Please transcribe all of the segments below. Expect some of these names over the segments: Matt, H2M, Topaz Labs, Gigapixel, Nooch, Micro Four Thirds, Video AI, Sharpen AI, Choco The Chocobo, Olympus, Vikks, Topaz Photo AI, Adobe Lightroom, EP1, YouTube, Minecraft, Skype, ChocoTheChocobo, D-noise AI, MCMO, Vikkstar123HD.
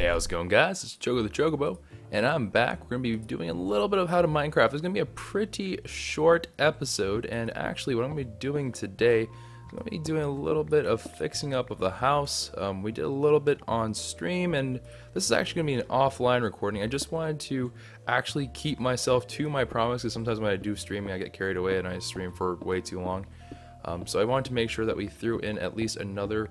Hey, how's it going, guys? It's ChocoTheChocobo, and I'm back. We're going to be doing a little bit of How to Minecraft. It's going to be a pretty short episode, and actually what I'm going to be doing today, I'm going to be doing a little bit of fixing up of the house. We did a little bit on stream, and this is actually going to be an offline recording. I just wanted to actually keep myself to my promise, because sometimes when I do streaming, I get carried away and I stream for way too long. So I wanted to make sure that we threw in at least another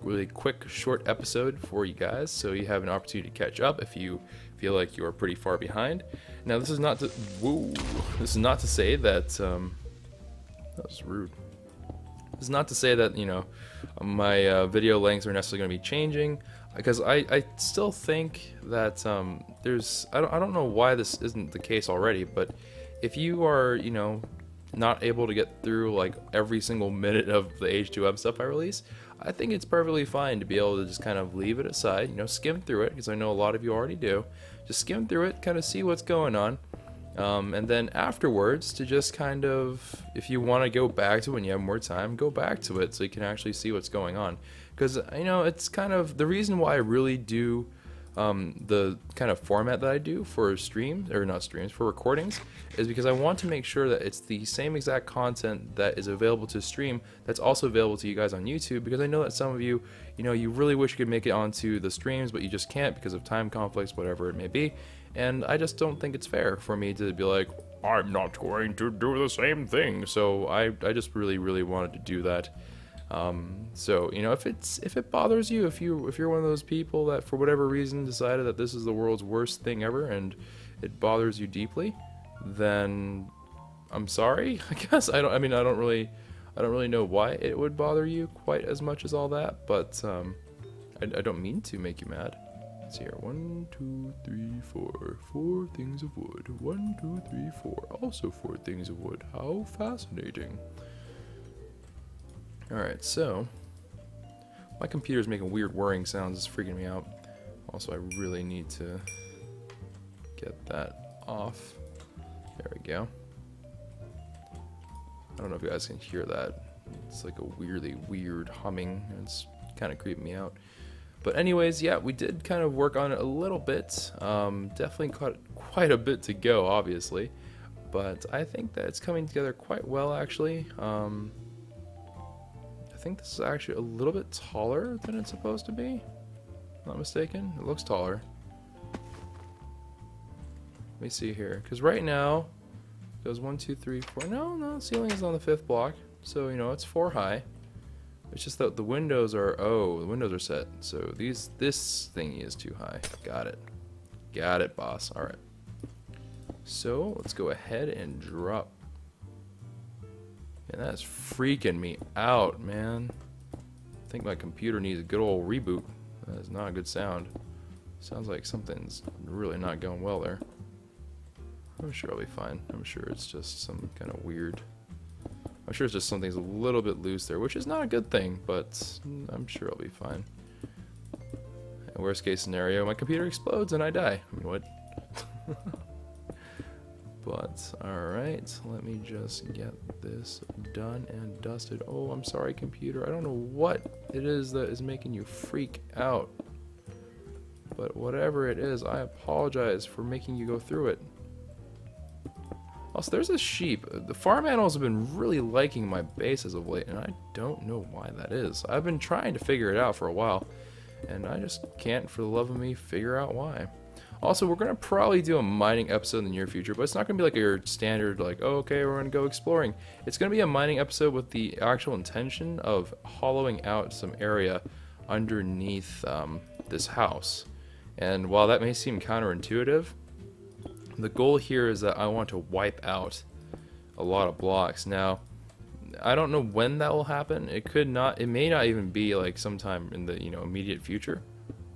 really quick short episode for you guys, so you have an opportunity to catch up if you feel like you're pretty far behind. Now this is not to say that that was rude. This is not to say that, you know, my video lengths are necessarily going to be changing, because I still think that I don't know why this isn't the case already, but if you are, you know, not able to get through like every single minute of the H2M stuff I release, I think it's perfectly fine to be able to just kind of leave it aside, you know, skim through it, because I know a lot of you already do. Just skim through it, kind of see what's going on, and then afterwards to just kind of, if you want to go back to it when you have more time, go back to it so you can actually see what's going on. Because, you know, it's kind of the reason why I really do the kind of format that I do for streams, or not streams, for recordings, is because I want to make sure that it's the same exact content that is available to stream that's also available to you guys on YouTube, because I know that some of you, you know, you really wish you could make it onto the streams, but you just can't because of time conflicts, whatever it may be, and I just don't think it's fair for me to be like, I'm not going to do the same thing, so I just really wanted to do that. So, you know, if it bothers you, if you're one of those people that for whatever reason decided that this is the world's worst thing ever and it bothers you deeply, then I'm sorry, I guess. I don't really know why it would bother you quite as much as all that, but I don't mean to make you mad. Let's see here. 1 2 3 4 4 things of wood. 1 2 3 4 also 4 things of wood. How fascinating. Alright, so my computer's making weird whirring sounds, it's freaking me out. Also, I really need to get that off. There we go. I don't know if you guys can hear that. It's like a weirdly weird humming, and it's kind of creeping me out. But anyways, yeah, we did kind of work on it a little bit. Definitely caught quite a bit to go, obviously. But I think that it's coming together quite well, actually. I think this is actually a little bit taller than it's supposed to be. If I'm not mistaken, it looks taller. Let me see here, because right now it goes 1 2 3 4. No, the ceiling is on the 5th block, so you know it's 4 high. It's just that the windows are the windows are set, so this thingy is too high. Got it, boss. All right, so let's go ahead and drop. Man, that's freaking me out, man. I think my computer needs a good old reboot. That is not a good sound. Sounds like something's really not going well there. I'm sure I'll be fine. I'm sure it's just some kind of weird... I'm sure it's just something's a little bit loose there, which is not a good thing, but I'm sure I'll be fine. And worst case scenario, my computer explodes and I die. I mean, what? But, alright, let me just get this done and dusted. Oh, I'm sorry, computer. I don't know what it is that is making you freak out. But whatever it is, I apologize for making you go through it. Also, there's a sheep. The farm animals have been really liking my base as of late, and I don't know why that is. I've been trying to figure it out for a while, and I just can't, for the love of me, figure out why. Also, we're going to probably do a mining episode in the near future, but it's not going to be like your standard, like, oh, okay, we're going to go exploring. It's going to be a mining episode with the actual intention of hollowing out some area underneath this house. And while that may seem counterintuitive, the goal here is that I want to wipe out a lot of blocks. Now, I don't know when that will happen. It may not even be like sometime in the, you know, immediate future.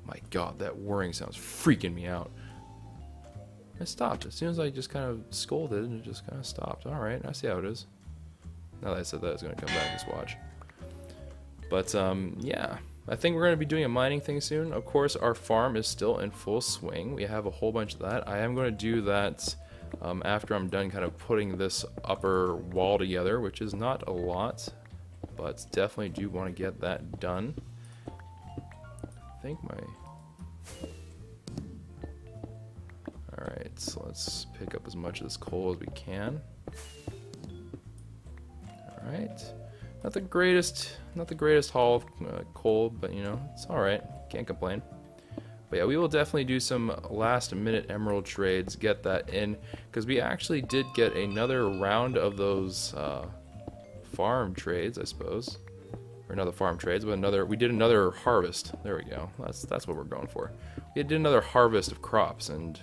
My God, that whirring sound's freaking me out. It stopped as soon as I just kind of scolded, and it just kind of stopped. All right, I see how it is. Now that I said that, it's gonna come back and just watch. But yeah, I think we're gonna be doing a mining thing soon. Of course, our farm is still in full swing. We have a whole bunch of that. I am gonna do that after I'm done kind of putting this upper wall together, which is not a lot, but definitely do want to get that done. I think my Alright, so let's pick up as much of this coal as we can. Alright. Not the greatest haul of coal, but you know, it's alright. Can't complain. But yeah, we will definitely do some last minute emerald trades, get that in, because we actually did get another round of those farm trades, I suppose. Or another farm trades, but we did another harvest. There we go. That's what we're going for. We did another harvest of crops, and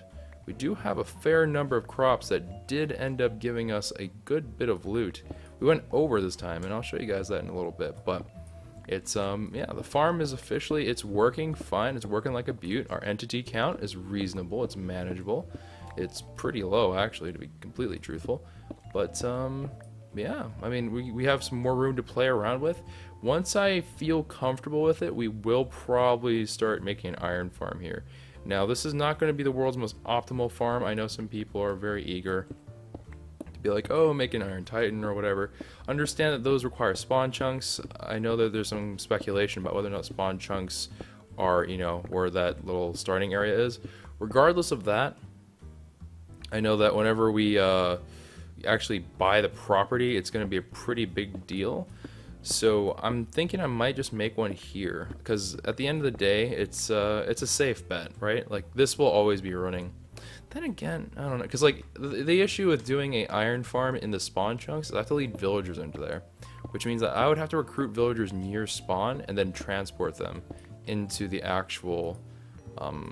we do have a fair number of crops that did end up giving us a good bit of loot. We went over this time, and I'll show you guys that in a little bit, but it's, yeah, the farm is officially, it's working fine. It's working like a beaut. Our entity count is reasonable. It's manageable. It's pretty low, actually, to be completely truthful. But, yeah, I mean, we have some more room to play around with. Once I feel comfortable with it, we will probably start making an iron farm here. Now, this is not going to be the world's most optimal farm. I know some people are very eager to be like, oh, make an iron titan or whatever. Understand that those require spawn chunks. I know that there's some speculation about whether or not spawn chunks are, you know, where that little starting area is. Regardless of that, I know that whenever we actually buy the property, it's going to be a pretty big deal. So I'm thinking I might just make one here, because at the end of the day, it's a safe bet, right? Like, this will always be running. Then again, I don't know, because like the issue with doing a iron farm in the spawn chunks is I have to lead villagers into there, which means that I would have to recruit villagers near spawn and then transport them into the actual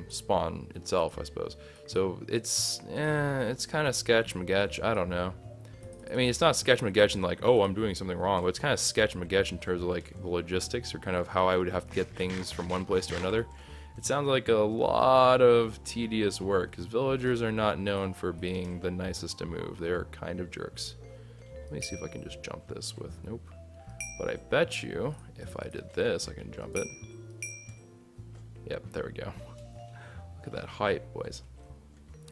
spawn itself, I suppose. So it's kind of sketch-magetch, I don't know. I mean, it's not sketch-magetch in like, oh, I'm doing something wrong, but it's kind of sketch-magetch in terms of like the logistics, or kind of how I would have to get things from one place to another. It sounds like a lot of tedious work, because villagers are not known for being the nicest to move. They're kind of jerks. Let me see if I can just jump this with, nope. But I bet you, if I did this, I can jump it. Yep, there we go. Look at that height, boys.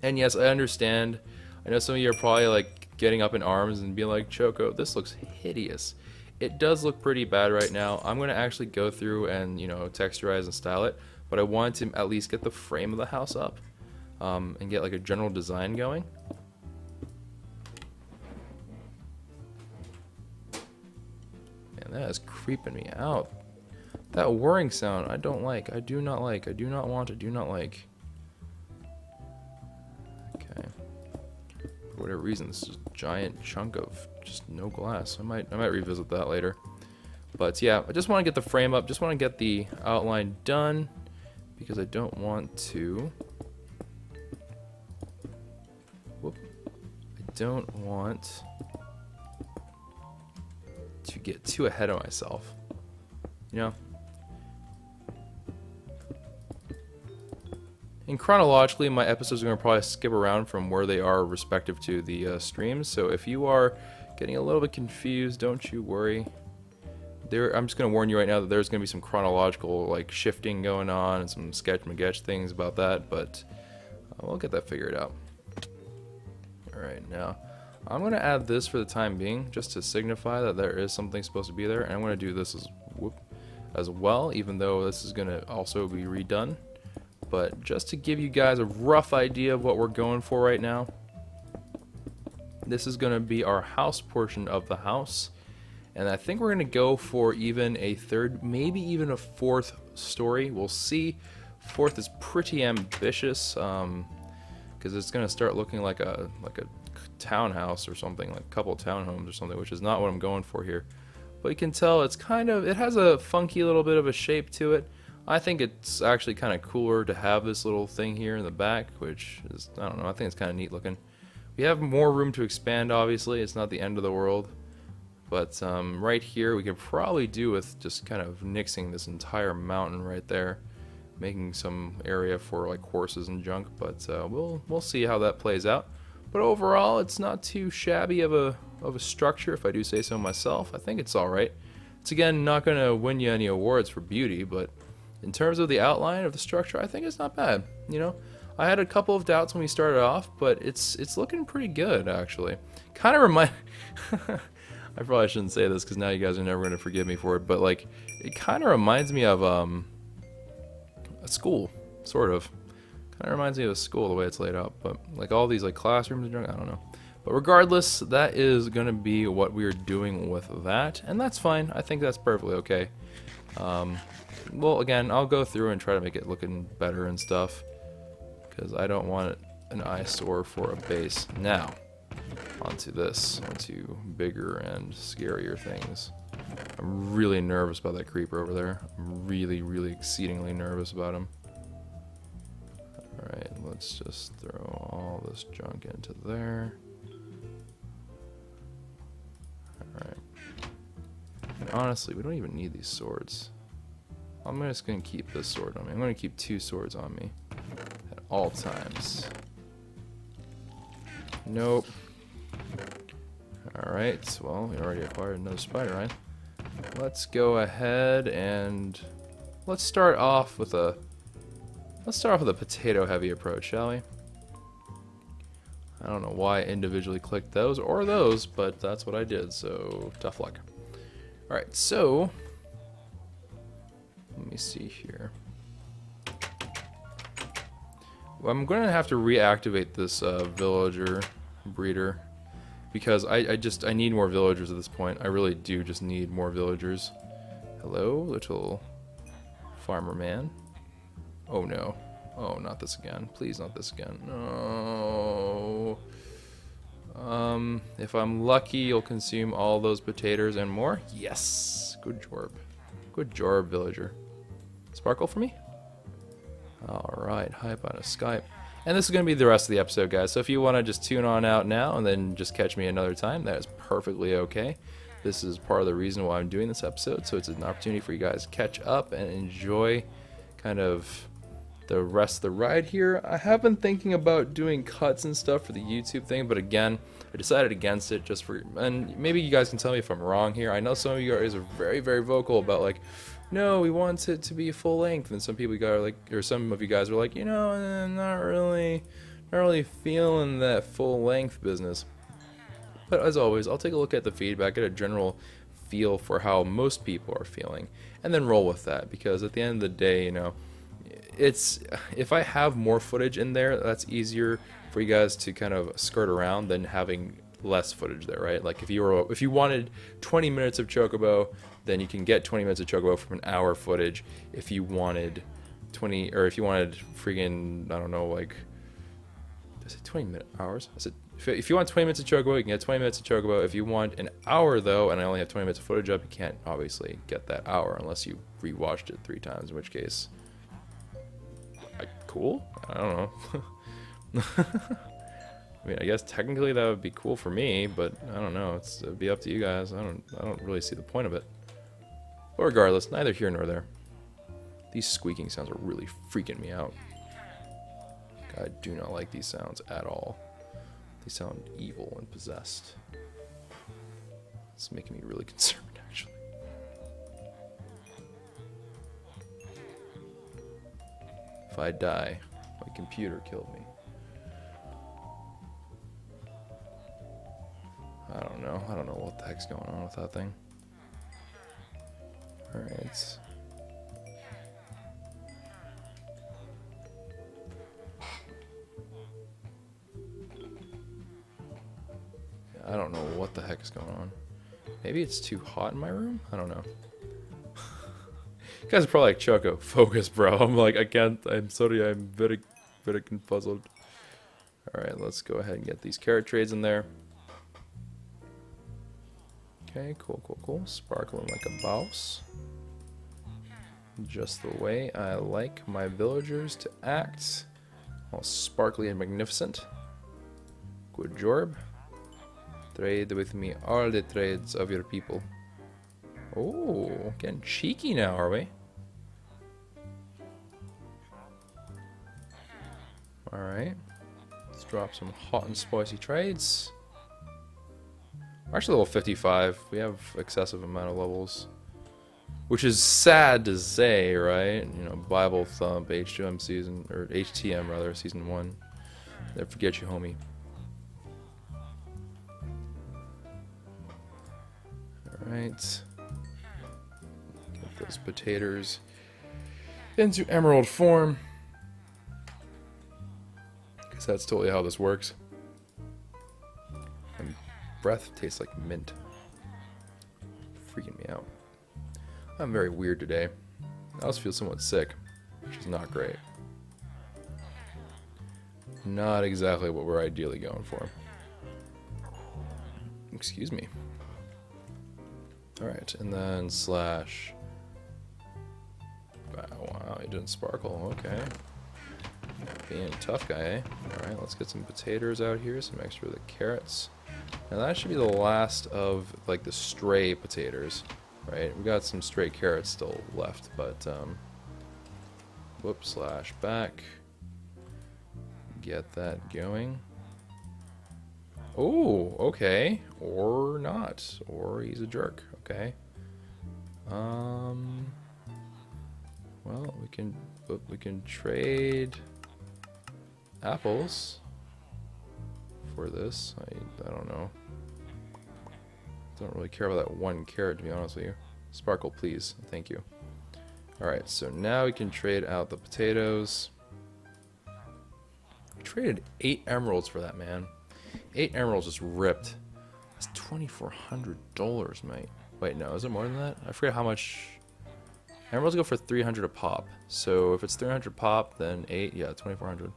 And yes, I understand. I know some of you are probably like, getting up in arms and being like, Choco, this looks hideous. It does look pretty bad right now. I'm going to actually go through and, you know, texturize and style it, but I want to at least get the frame of the house up and get like a general design going. Man, that is creeping me out. That whirring sound I don't like. I do not like. I do not want. I do not like. Okay. For whatever reason, this is a giant chunk of just no glass. I might revisit that later. But yeah, I just want to get the frame up, just want to get the outline done, because I don't want to, whoop, I don't want to get too ahead of myself, you know? And chronologically, my episodes are going to probably skip around from where they are respective to the streams, so if you are getting a little bit confused, don't you worry. There, I'm just going to warn you right now that there's going to be some chronological like shifting going on and some sketch-magetch things about that, but we'll get that figured out. Alright, now, I'm going to add this for the time being, just to signify that there is something supposed to be there, and I'm going to do this as well, even though this is going to also be redone. But just to give you guys a rough idea of what we're going for right now, this is going to be our house portion of the house, and I think we're going to go for even a third, maybe even a fourth story. We'll see. Fourth is pretty ambitious, because it's going to start looking like a townhouse or something, like a couple townhomes or something, which is not what I'm going for here. But you can tell it's kind of, it has a funky little bit of a shape to it. I think it's actually kind of cooler to have this little thing here in the back, which is, I don't know, I think it's kind of neat looking. We have more room to expand, obviously. It's not the end of the world. But right here, we could probably do with just kind of nixing this entire mountain right there, making some area for like horses and junk, but we'll see how that plays out. But overall, it's not too shabby of a structure, if I do say so myself. I think it's all right. It's, again, not going to win you any awards for beauty, but in terms of the outline of the structure, I think it's not bad, you know? I had a couple of doubts when we started off, but it's looking pretty good, actually. Kind of remind... I probably shouldn't say this, because now you guys are never going to forgive me for it, but, like, it kind of reminds me of a school, sort of. Kind of reminds me of a school, the way it's laid out, but like all these like classrooms and junk, I don't know. But regardless, that is going to be what we are doing with that, and that's fine. I think that's perfectly okay. Well, again, I'll go through and try to make it looking better and stuff, because I don't want an eyesore for a base. Now, onto this, onto bigger and scarier things. I'm really nervous about that creeper over there. I'm really, really exceedingly nervous about him. Alright, let's just throw all this junk into there. Alright. And honestly, we don't even need these swords. I'm just going to keep this sword on me. I'm going to keep two swords on me at all times. Nope. Alright, well, we already acquired another spider eye. Let's go ahead and let's start off with a potato-heavy approach, shall we? I don't know why I individually clicked those or those, but that's what I did, so tough luck. Alright, so let me see here. Well, I'm going to have to reactivate this villager breeder, because I need more villagers at this point. I really do just need more villagers. Hello, little farmer man. Oh no. Oh, not this again. Please, not this again. No. If I'm lucky, you'll consume all those potatoes and more. Yes. Good job. Good job, villager. Sparkle for me? Alright. Hype out of Skype. And this is going to be the rest of the episode, guys. So if you want to just tune on out now and then just catch me another time, that is perfectly okay. This is part of the reason why I'm doing this episode. So it's an opportunity for you guys to catch up and enjoy kind of the rest of the ride here. I have been thinking about doing cuts and stuff for the YouTube thing, but again, I decided against it just for, and maybe you guys can tell me if I'm wrong here. I know some of you guys are very, very vocal about like, no, we want it to be full length, and some people got like, or some of you guys were like, you know, I'm not really feeling that full length business. But as always, I'll take a look at the feedback, get a general feel for how most people are feeling, and then roll with that, because at the end of the day, you know, it's, if I have more footage in there, that's easier for you guys to kind of skirt around than having less footage there, right? Like if you wanted 20 minutes of Chocobo, then you can get 20 minutes of Chocobo from an hour footage. If you wanted 20, or if you wanted friggin', I don't know, like, did I say 20 minute hours? I said, if you want 20 minutes of Chocobo, you can get 20 minutes of Chocobo. If you want an hour though, and I only have 20 minutes of footage up, you can't obviously get that hour unless you rewatched it 3 times, in which case, cool? I don't know. I mean, I guess technically that would be cool for me, but I don't know. It'd be up to you guys. I don't really see the point of it. But regardless, neither here nor there. These squeaking sounds are really freaking me out. I do not like these sounds at all. They sound evil and possessed. It's making me really concerned, actually. If I die, my computer killed me. I don't know what the heck's going on with that thing. Alright. I don't know what the heck is going on. Maybe it's too hot in my room? I don't know. You guys are probably like, Choco, focus, bro. I'm like, I can't. I'm sorry. I'm very, very puzzled. All right, let's go ahead and get these carrot trades in there. Okay, cool, cool, cool. Sparkling like a boss. Just the way I like my villagers to act. All sparkly and magnificent. Good job. Trade with me all the trades of your people. Oh, getting cheeky now, are we? Alright. Let's drop some hot and spicy trades. We're actually level 55. We have excessive amount of levels. Which is sad to say, right? You know, Bible Thump, H2M season, or HTM rather, season 1. Never forget you, homie. Alright. Those potatoes into emerald form. So that's totally how this works. And breath tastes like mint. Freaking me out. I'm very weird today. I also feel somewhat sick, which is not great. Not exactly what we're ideally going for. Excuse me. Alright, and then slash... wow, it didn't sparkle, okay. Being a tough guy, eh? Alright, let's get some potatoes out here, some extra of the carrots. And that should be the last of, like, the stray potatoes, right? We got some stray carrots still left, but, whoops, slash back. Get that going. Oh, okay. Or not. Or he's a jerk, okay. Well, we can trade apples for this. I don't know. Don't really care about that one carrot, to be honest with you. Sparkle, please. Thank you. Alright, so now we can trade out the potatoes. We traded 8 emeralds for that, man. 8 emeralds just ripped. That's $2,400, mate. Wait, no, is it more than that? I forget how much... Emeralds go for 300 a pop. So if it's 300 pop, then 8, yeah, 2,400.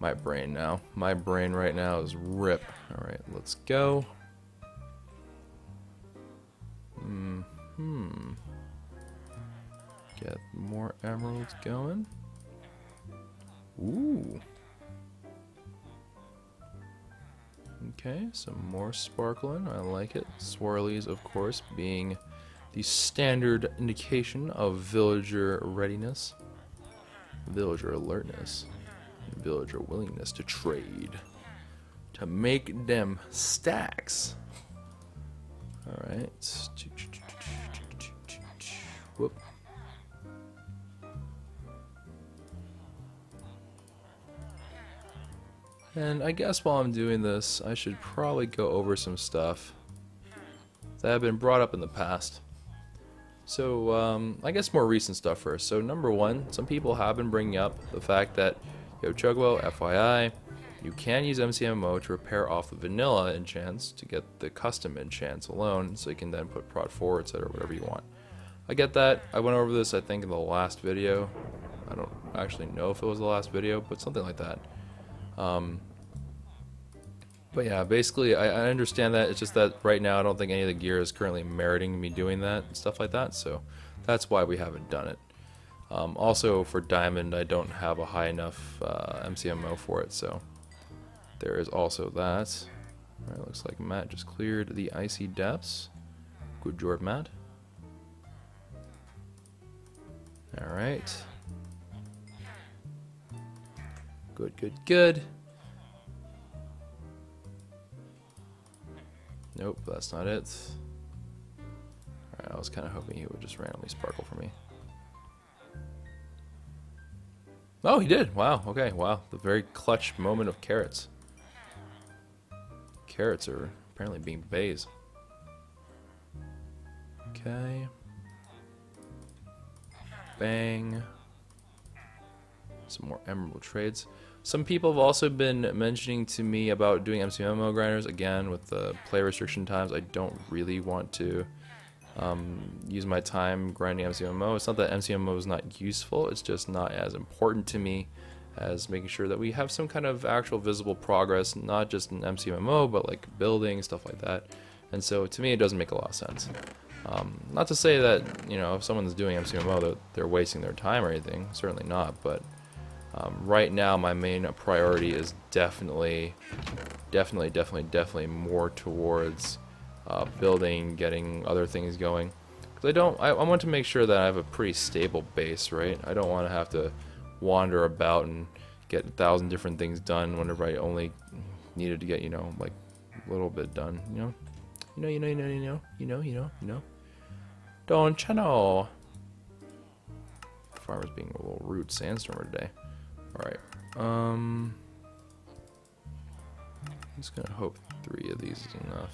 My brain now. My brain right now is rip. Alright, let's go. Get more emeralds going. Ooh. Okay, some more sparkling. I like it. Swirlies, of course, being the standard indication of villager readiness. Villager alertness. Villager willingness to trade. To make them stacks. Alright. Whoop. And I guess while I'm doing this, I should probably go over some stuff that have been brought up in the past. So, I guess more recent stuff first. So, number one, some people have been bringing up the fact that, yo, Chocobo, FYI, you can use MCMO to repair off the vanilla enchants to get the custom enchants alone, so you can then put prod 4, etc., whatever you want. I get that. I went over this, I think, in the last video. I don't actually know if it was the last video, but something like that. But yeah, basically, I understand that. It's just that right now, I don't think any of the gear is currently meriting me doing that and stuff like that, so that's why we haven't done it. Also, for Diamond, I don't have a high enough MCMO for it, so there is also that. All right, looks like Matt just cleared the Icy Depths. Good job, Matt. Alright. Good, good, good. Nope, that's not it. Alright, I was kind of hoping he would just randomly sparkle for me. Oh, he did! Wow, okay, wow. The very clutch moment of carrots. Carrots are apparently being bays. Okay. Bang. Some more emerald trades. Some people have also been mentioning to me about doing MCMO grinders. Again, with the play restriction times, I don't really want to use my time grinding MCMO. It's not that MCMO is not useful, it's just not as important to me as making sure that we have some kind of actual visible progress, not just in MCMO, but like building, stuff like that. And so to me, it doesn't make a lot of sense. Not to say that, you know, if someone's doing MCMO, that they're wasting their time or anything, certainly not, but... right now, my main priority is definitely more towards building, getting other things going. Because I want to make sure that I have a pretty stable base, right? I don't want to have to wander about and get 1,000 different things done whenever I only needed to get, you know, like a little bit done. You know. Don't you know? The farmer's being a little rude sandstormer today. Alright, I'm just gonna hope 3 of these is enough.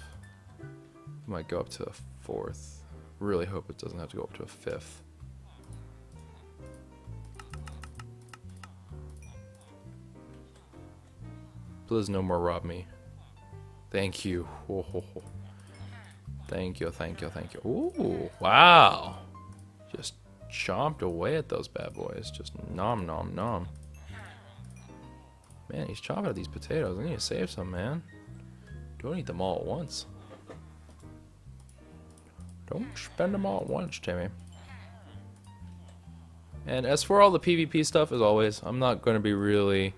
Might go up to a 4th. Really hope it doesn't have to go up to a 5th. Please no more rob me. Thank you. Oh, oh, oh. Thank you, thank you, thank you. Ooh, wow. Just chomped away at those bad boys. Just nom, nom, nom. Man, he's chomping at these potatoes. I need to save some, man. Don't eat them all at once. Don't spend them all at once, Timmy. And as for all the PvP stuff, as always, I'm not going to be really...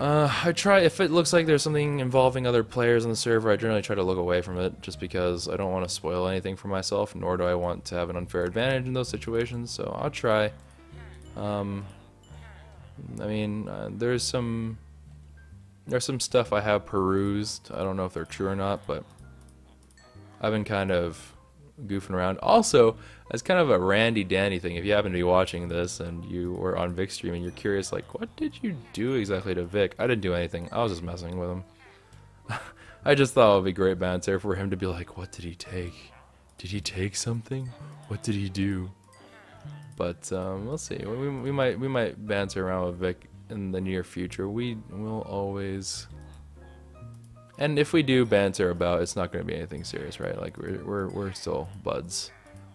I try, if it looks like there's something involving other players on the server, I generally try to look away from it, just because I don't want to spoil anything for myself, nor do I want to have an unfair advantage in those situations, so I'll try. I mean, there's some stuff I have perused. I don't know if they're true or not, but I've been kind of goofing around. Also, as kind of a randy-dandy thing, if you happen to be watching this and you were on Vic's stream and you're curious, like, what did you do exactly to Vic? I didn't do anything. I was just messing with him. I just thought it would be great banter for him to be like, what did he take? Did he take something? What did he do? But we'll see. We might banter around with Vic in the near future. We will always. And if we do banter about, it's not going to be anything serious, right? Like we're still buds,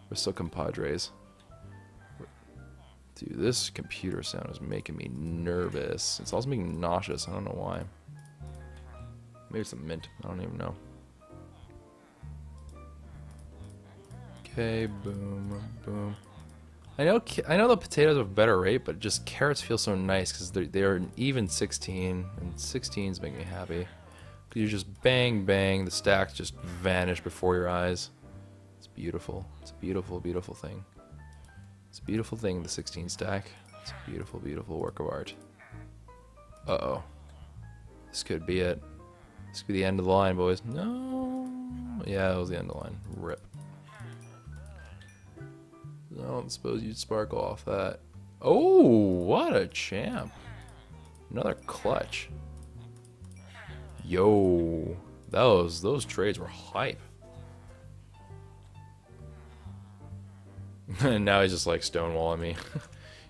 we're still compadres. Dude, this computer sound is making me nervous. It's also making me nauseous. I don't know why. Maybe it's a mint. I don't even know. Okay, boom, boom. I know the potatoes have a better rate, but just carrots feel so nice because they're an even 16, and 16s make me happy. You just bang, bang, the stacks just vanish before your eyes. It's beautiful. It's a beautiful, beautiful thing. It's a beautiful thing, the 16 stack. It's a beautiful, beautiful work of art. Uh-oh. This could be it. This could be the end of the line, boys. No. Yeah, it was the end of the line. Rip. I don't suppose you'd sparkle off that. Oh, what a champ. Another clutch. Yo, those trades were hype. And now he's just like stonewalling me.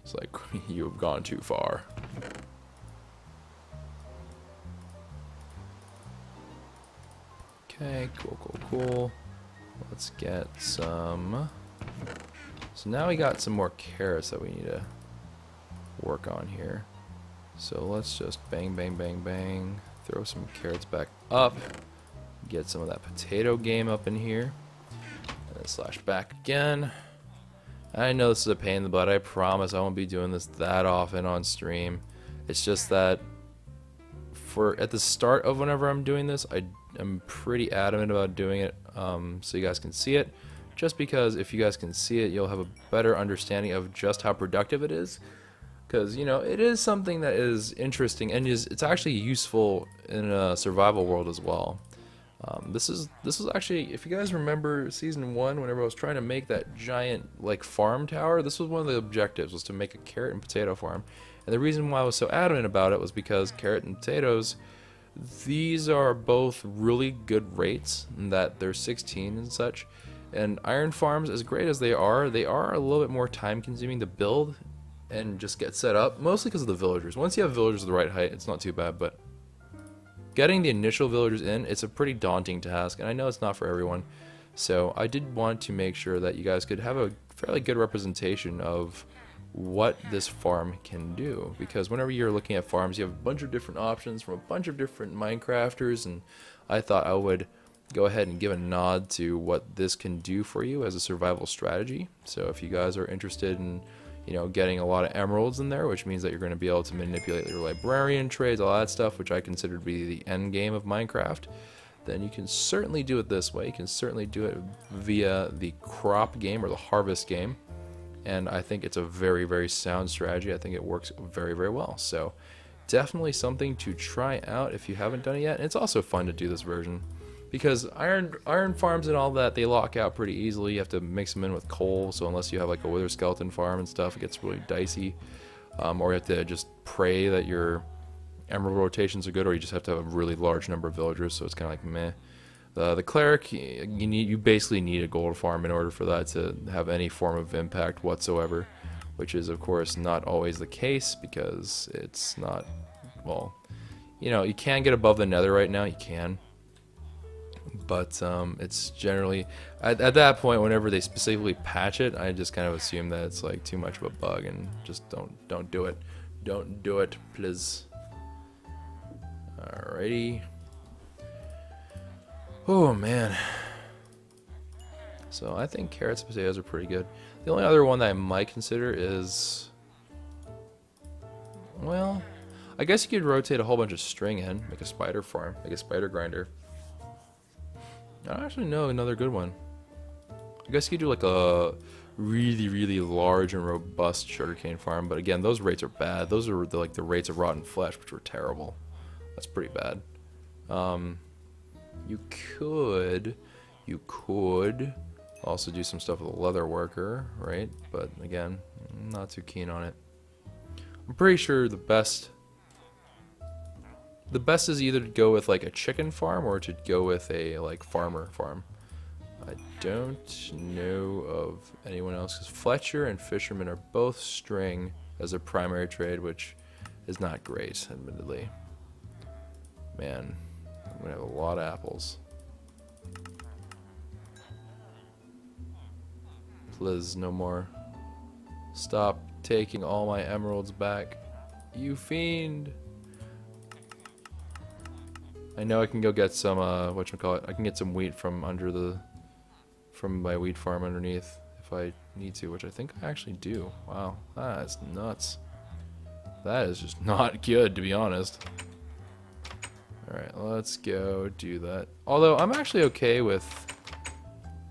He's like, you have gone too far. Okay, cool, cool, cool. Let's get some. So now we got some more carrots that we need to work on here. So let's just bang, bang, bang, bang. Throw some carrots back up. Get some of that potato game up in here. And then slash back again. I know this is a pain in the butt. I promise I won't be doing this that often on stream. It's just that for at the start of whenever I'm doing this, I am pretty adamant about doing it so you guys can see it. Just because if you guys can see it, you'll have a better understanding of just how productive it is. Because, you know, it is something that is interesting and it's actually useful in a survival world as well. This is actually, if you guys remember season 1, whenever I was trying to make that giant, like, farm tower, this was one of the objectives, was to make a carrot and potato farm. And the reason why I was so adamant about it was because carrot and potatoes, these are both really good rates, in that they're 16 and such. And iron farms, as great as they are a little bit more time consuming to build and just get set up, mostly because of the villagers. Once you have villagers of the right height, it's not too bad, but getting the initial villagers in, it's a pretty daunting task, and I know it's not for everyone. So I did want to make sure that you guys could have a fairly good representation of what this farm can do, because whenever you're looking at farms, you have a bunch of different options from a bunch of different Minecrafters, and I thought I would go ahead and give a nod to what this can do for you as a survival strategy. So if you guys are interested in, you know, getting a lot of emeralds in there, which means that you're going to be able to manipulate your librarian trades, all that stuff, which I consider to be the end game of Minecraft, then you can certainly do it this way. You can certainly do it via the crop game or the harvest game, and I think it's a very, very sound strategy. I think it works very, very well. So definitely something to try out if you haven't done it yet. And it's also fun to do this version, because iron farms and all that, they lock out pretty easily. You have to mix them in with coal, so unless you have like a wither skeleton farm and stuff, it gets really dicey. Or you have to just pray that your emerald rotations are good, or you just have to have a really large number of villagers, so it's kind of like meh. The cleric, you basically need a gold farm in order for that to have any form of impact whatsoever, which is of course not always the case, because it's not, well, you know, you can get above the nether right now, you can. But it's generally, at that point, whenever they specifically patch it, I just kind of assume that it's like too much of a bug and just don't do it. Don't do it, please. Alrighty. Oh man. So I think carrots and potatoes are pretty good. The only other one that I might consider is, well, I guess you could rotate a whole bunch of string in, make a spider farm, make a spider grinder. I don't actually know another good one. I guess you could do like a really, really large and robust sugarcane farm, but again, those rates are bad. Those are like the rates of rotten flesh, which were terrible. That's pretty bad. You could also do some stuff with a leather worker, right? But again, I'm not too keen on it. I'm pretty sure the best is either to go with like a chicken farm or to go with a like farmer farm. I don't know of anyone else, because Fletcher and fisherman are both string as a primary trade, which is not great, admittedly. Man, I'm gonna have a lot of apples. Please, no more. Stop taking all my emeralds back, you fiend. I know I can go get some whatchamacallit, I can get some wheat from from my wheat farm underneath if I need to, which I think I actually do. Wow, that's nuts. That is just not good, to be honest. Alright, let's go do that. Although I'm actually okay with,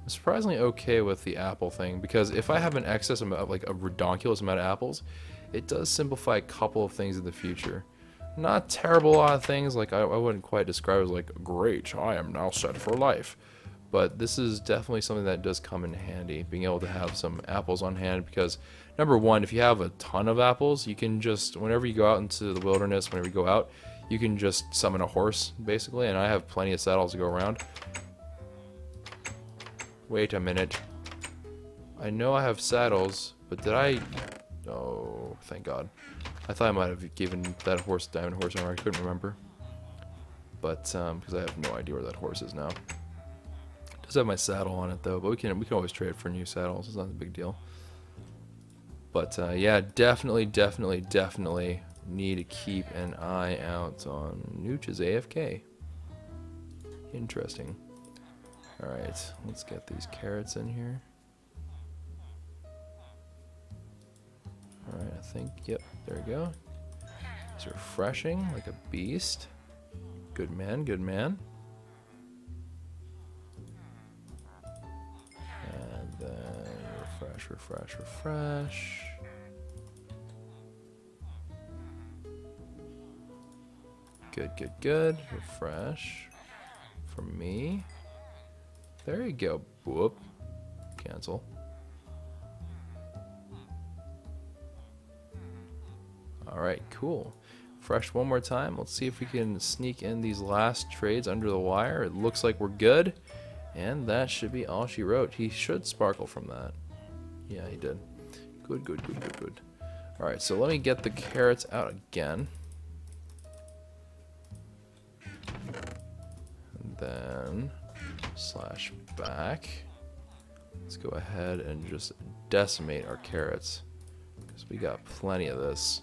I'm surprisingly okay with the apple thing, because if I have an excess amount, like a ridiculous amount of apples, it does simplify a couple of things in the future. Not terrible a lot of things, like I wouldn't quite describe as like, great, I am now set for life. But this is definitely something that does come in handy, being able to have some apples on hand, because number one, if you have a ton of apples, you can just, whenever you go out into the wilderness, whenever you go out, you can just summon a horse, basically, and I have plenty of saddles to go around. Wait a minute. I know I have saddles, but did I... Oh, thank God. I thought I might have given that horse diamond horse armor. I couldn't remember. But, because I have no idea where that horse is now. It does have my saddle on it, though, but we can always trade for new saddles. It's not a big deal. But, yeah, definitely need to keep an eye out on Nooch is AFK. Interesting. Alright, let's get these carrots in here. Alright, I think, yep, there we go. It's refreshing like a beast. Good man, good man. And then refresh. Good. Refresh. For me. There you go. Whoop. Cancel. Alright, cool. Fresh one more time. Let's see if we can sneak in these last trades under the wire. It looks like we're good. And that should be all she wrote. He should sparkle from that. Yeah, he did. Good. Alright, so let me get the carrots out again. And then... slash back. Let's go ahead and just decimate our carrots, because we got plenty of this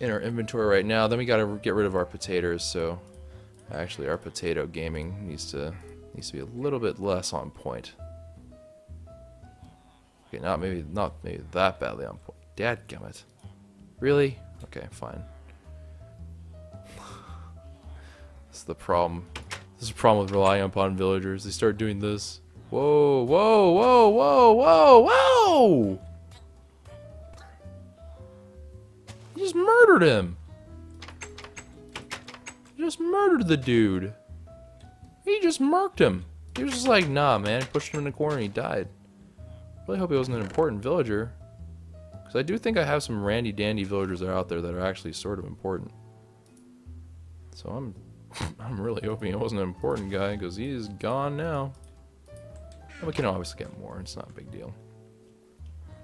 in our inventory right now. Then we got to get rid of our potatoes, so actually our potato gaming needs to be a little bit less on point. Okay, not maybe that badly on point. Dadgummit. Really? Okay, fine. That's the problem. This is a problem with relying upon villagers. They start doing this. Whoa! You just murdered him. You just murdered the dude. He just murked him. He was just like, nah, man. Pushed him in the corner and he died. Really hope he wasn't an important villager, because I do think I have some randy dandy villagers that are out there that are actually sort of important. So I'm really hoping it wasn't an important guy, because he's gone now. And we can obviously get more. It's not a big deal.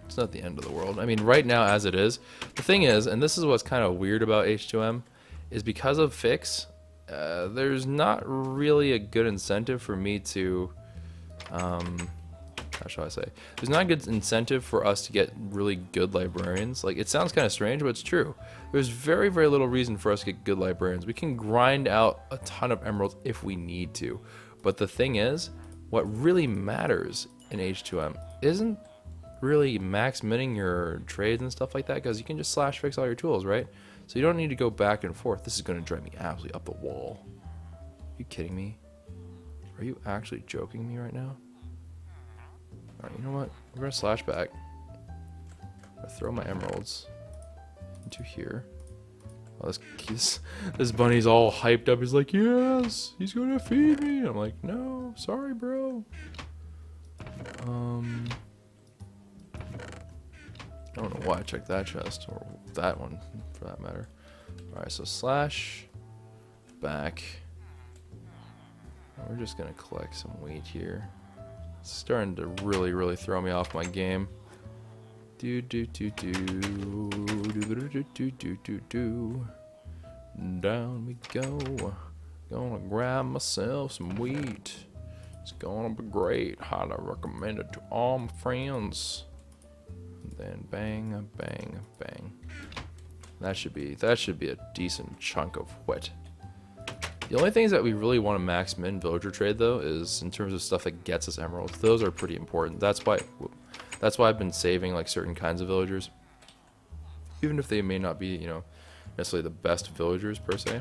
It's not the end of the world. I mean, right now, as it is, the thing is, and this is what's kind of weird about H2M, is because of Vikks, there's not really a good incentive for me to, how shall I say? There's not a good incentive for us to get really good librarians. Like, it sounds kind of strange, but it's true. There's very, very little reason for us to get good librarians. We can grind out a ton of emeralds if we need to. But the thing is, what really matters in H2M isn't really max minting your trades and stuff like that, because you can just slash Vikks all your tools, right? So you don't need to go back and forth. This is going to drive me absolutely up the wall. Are you kidding me? Are you actually joking me right now? Alright, you know what? We're going to slash back. I'm going to throw my emeralds into here. Oh, this bunny's all hyped up. He's like, yes, he's going to feed me. I'm like, no, sorry, bro. I don't know why I checked that chest, or that one, for that matter. Alright, so slash back. We're just going to collect some wheat here. It's starting to really, really throw me off my game. Down we go. Gonna grab myself some wheat. It's gonna be great. Highly recommend it to all my friends. Then bang, bang, bang. That should be a decent chunk of wheat. The only things that we really want to max min villager trade, though, is in terms of stuff that gets us emeralds. Those are pretty important. That's why I've been saving like certain kinds of villagers, even if they may not be, you know, necessarily the best villagers per se.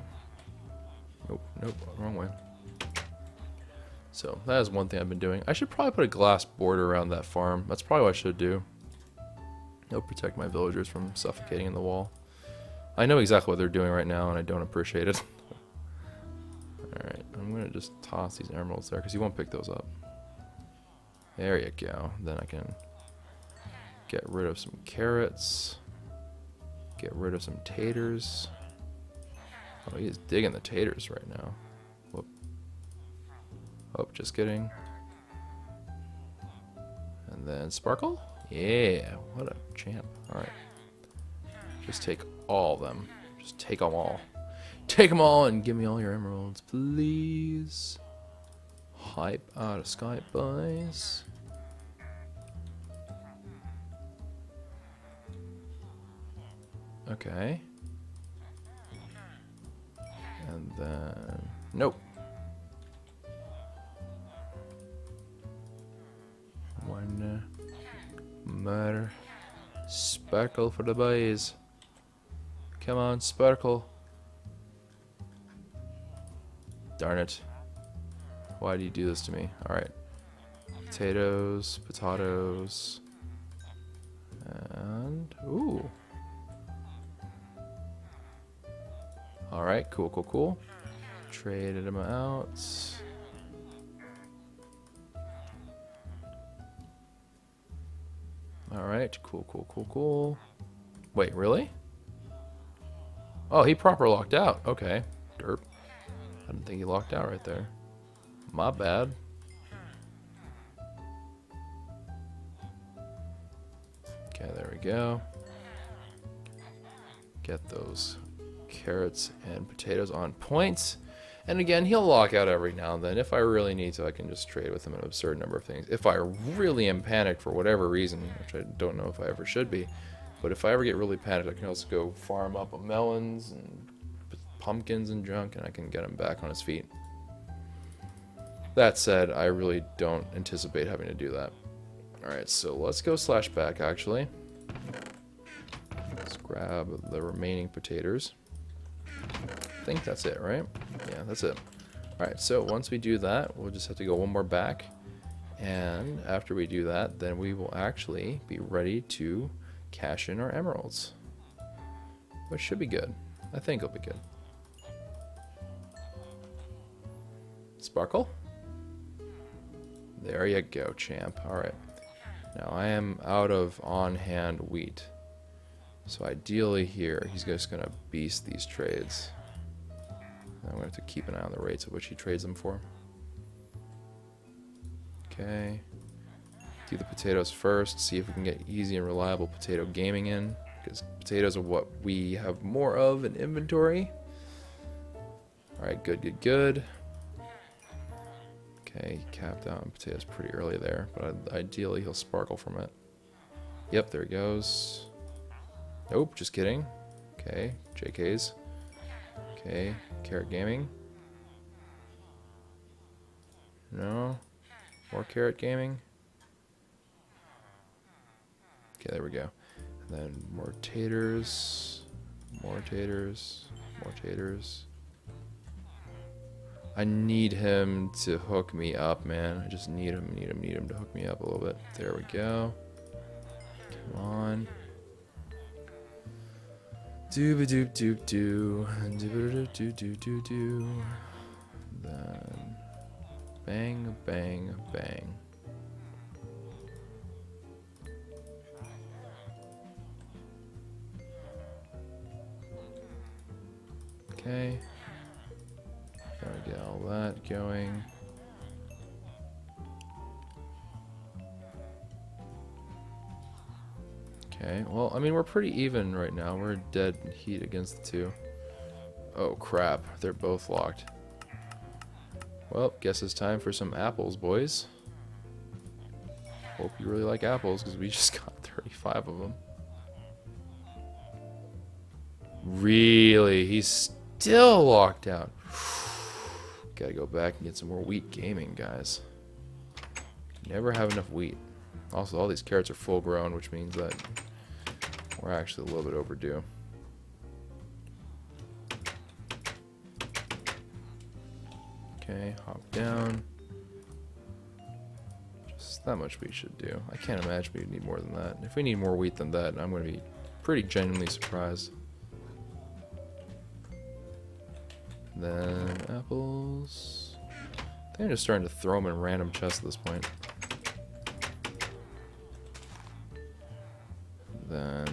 Nope, nope, wrong way. So that is one thing I've been doing. I should probably put a glass border around that farm. That's probably what I should do. It'll protect my villagers from suffocating in the wall. I know exactly what they're doing right now, and I don't appreciate it. Alright, I'm going to just toss these emeralds there, because you won't pick those up. There you go. Then I can get rid of some carrots. Get rid of some taters. Oh, he's digging the taters right now. Whoop. Oh, just kidding. And then Sparkle? Yeah, what a champ. Alright. Just take all of them. Just take them all. Take them all and give me all your emeralds, please. Hype out of Skype, boys. Okay. And then... Nope. One... Murder. Sparkle for the boys. Come on, Sparkle. Darn it. Why do you do this to me? Alright. Potatoes, potatoes. And... Ooh. Alright, cool, cool, cool. Traded them out. Alright, cool, cool, cool, cool. Wait, really? Oh, he proper locked out. Okay. Derp. I didn't think he locked out right there. My bad. Okay, there we go. Get those carrots and potatoes on points. And again, he'll lock out every now and then. If I really need to, I can just trade with him an absurd number of things. If I really am panicked for whatever reason, which I don't know if I ever should be, but if I ever get really panicked, I can also go farm up melons and pumpkins and junk, and I can get him back on his feet. That said, I really don't anticipate having to do that. Alright, so let's go slash back, actually. Let's grab the remaining potatoes. I think that's it, right? Yeah, that's it. Alright, so once we do that, we'll just have to go one more back. And after we do that, then we will actually be ready to cash in our emeralds. Which should be good. I think it'll be good. Sparkle? There you go, champ. Alright. Now I am out of on-hand wheat. So ideally here, he's just going to beast these trades. I'm going to have to keep an eye on the rates at which he trades them for. Okay. Do the potatoes first. See if we can get easy and reliable potato gaming in. Because potatoes are what we have more of in inventory. Alright, good, good, good. Okay, capped out on potatoes pretty early there, but ideally he'll sparkle from it. Yep, there he goes. Nope, just kidding. Okay, JK's. Okay, Carrot Gaming. No. More Carrot Gaming. Okay, there we go. And then more taters. More taters. More taters. I need him to hook me up, man. I just need him to hook me up a little bit. There we go. Come on. Dooba doop doop doo. Dooba doop doo doo doo doo. Then. Bang, bang, bang. Okay. Gotta get all that going. Okay, well, I mean, we're pretty even right now. We're dead heat against the two. Oh, crap. They're both locked. Well, guess it's time for some apples, boys. Hope you really like apples, because we just got 35 of them. Really? He's still locked out. Gotta go back and get some more wheat gaming, guys. Never have enough wheat. Also, all these carrots are full grown, which means that we're actually a little bit overdue. Okay, hop down. Just that much we should do. I can't imagine we need more than that. If we need more wheat than that, I'm going to be pretty genuinely surprised. Then apples. I think I'm just starting to throw them in random chests at this point. Then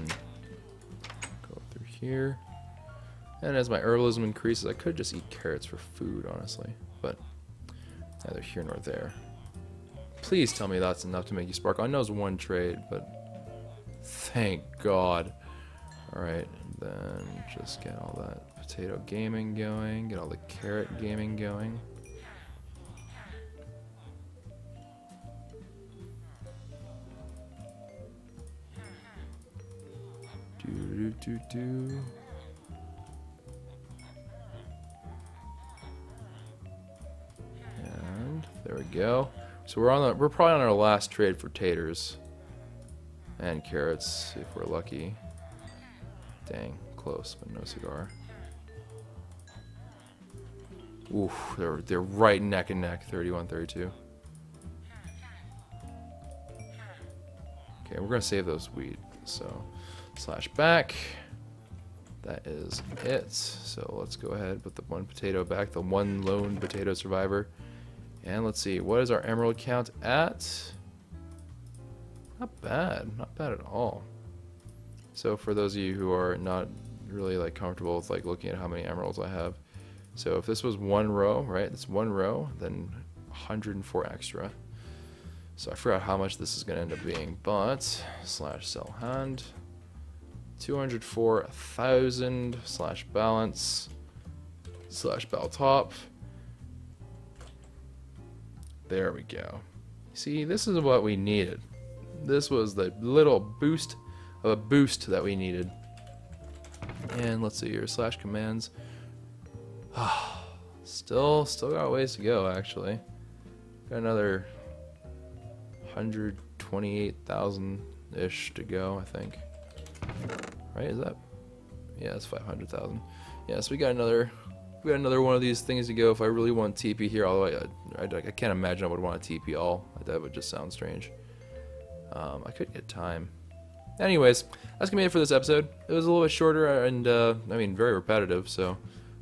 go through here. And as my herbalism increases, I could just eat carrots for food, honestly. But neither here nor there. Please tell me that's enough to make you sparkle. I know it's one trade, but thank God. Alright, then just get all that potato gaming going, get all the carrot gaming going. Do do do do. There we go. So we're probably on our last trade for taters and carrots if we're lucky. Dang, close, but no cigar. Oof, they're right neck and neck, 31, 32. Okay, we're gonna save those wheat. So slash back. That is it. So let's go ahead and put the one potato back, the one lone potato survivor. And let's see, what is our emerald count at? Not bad, not bad at all. So for those of you who are not really like comfortable with like looking at how many emeralds I have, so if this was one row, right? It's one row, then 104 extra. So I forgot how much this is gonna end up being, but slash sell hand, 204,000 slash balance slash bell top. There we go. See, this is what we needed. This was the little boost of a boost that we needed. And let's see here, slash commands. Still got ways to go, actually. Got another 128,000-ish to go, I think. Right, is that? Yeah, it's 500,000. Yeah, so we got another one of these things to go if I really want TP here, although I can't imagine I would want to TP all. That would just sound strange. I could get time. Anyways, that's going to be it for this episode. It was a little bit shorter and, I mean, very repetitive, so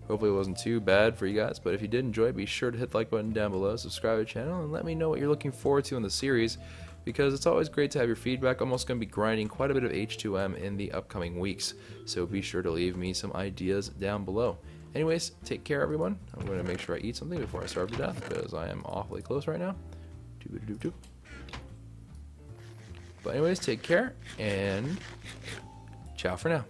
hopefully it wasn't too bad for you guys. But if you did enjoy it, be sure to hit the like button down below, subscribe to the channel, and let me know what you're looking forward to in the series, because it's always great to have your feedback. I'm also going to be grinding quite a bit of H2M in the upcoming weeks, so be sure to leave me some ideas down below. Anyways, take care, everyone. I'm going to make sure I eat something before I starve to death, because I am awfully close right now. But anyways, take care, and ciao for now.